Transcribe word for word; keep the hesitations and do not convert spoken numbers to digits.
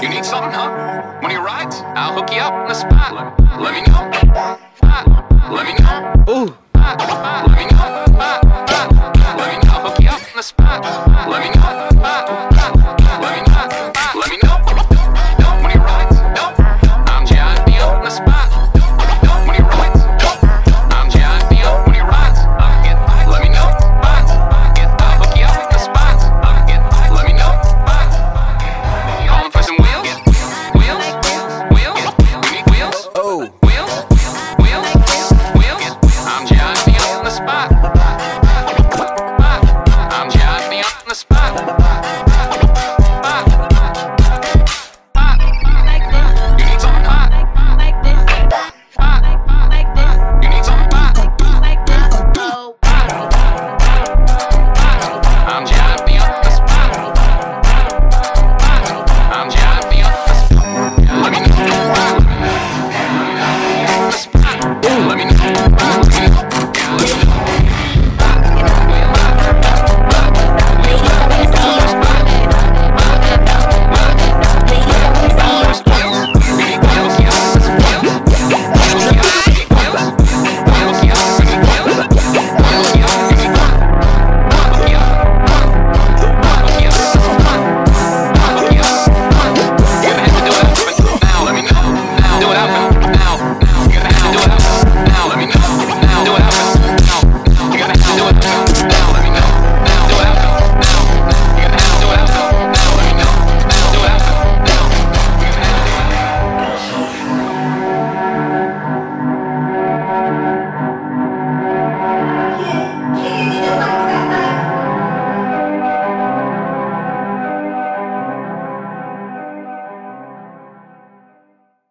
You need something, huh? One of your rides? I'll hook you up in the spot. Let me know. Let me know. Ooh. Let me know. Let me know. I'll hook you up in the spot. Let me know.